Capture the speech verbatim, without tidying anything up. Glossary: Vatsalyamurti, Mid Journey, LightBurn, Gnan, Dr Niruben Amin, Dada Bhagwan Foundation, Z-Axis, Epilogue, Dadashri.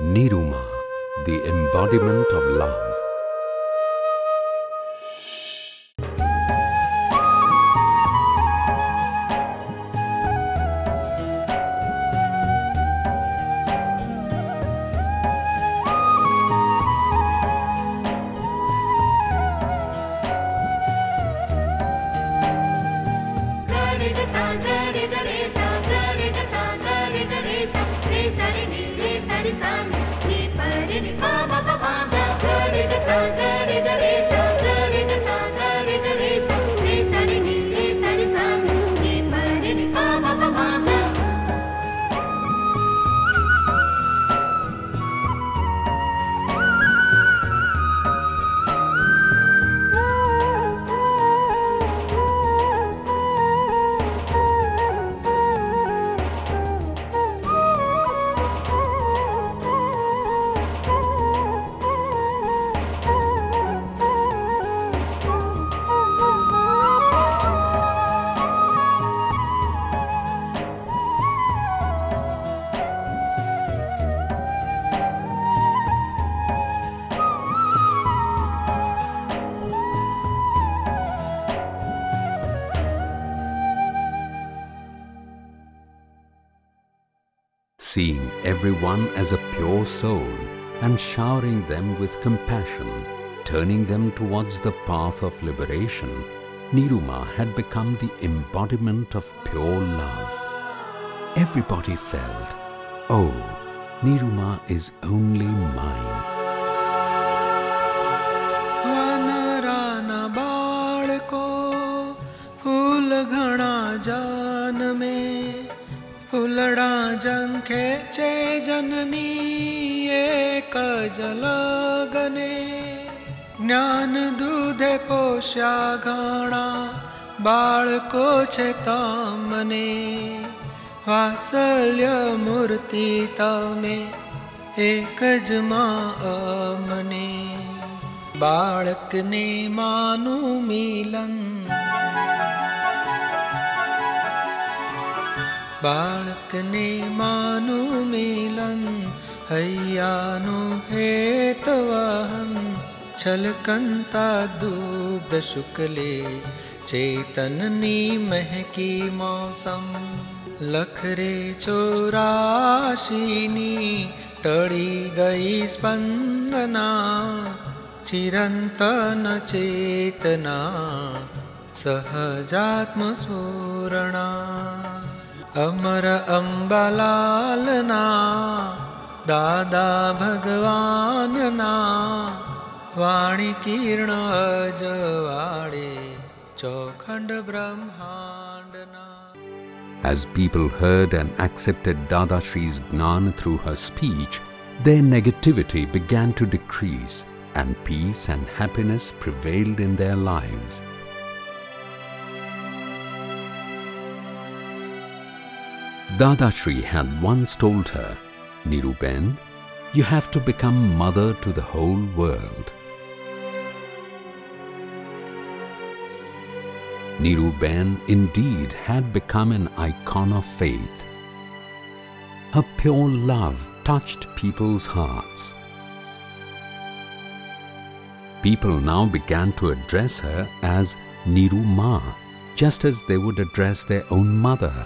Niruma, the embodiment of love. Seeing everyone as a pure soul and showering them with compassion, turning them towards the path of liberation, Niruma had become the embodiment of pure love. Everybody felt, "Oh, Niruma is only mine." जंखे चे जननी एक जलगने ज्ञान दूधे पोष्या घाणा बाळको छे तमने वात्सल्य मूर्ति तमे एक ज मामने बाळकने मानु मिलन बालकने मानु मिलन हयानु हेतवहन छलकंता दूध शुक्ले चेतननी महकी मौसम लखरे चौराशीनी टड़ी गई स्पंदना चिरंतन चेतना सहजात्म स्फुरणा अमर अंबालालना दादा भगवानना वाणी किरण जवाड़े चौखंड ब्रह्मांडना. As people heard and accepted Dadashri's Gnan through her speech, their negativity began to decrease and peace and happiness prevailed in their lives. Dadashri had once told her, "Niruben, you have to become mother to the whole world." Niruben indeed had become an icon of faith. Her pure love touched people's hearts. People now began to address her as Niruma, just as they would address their own mother.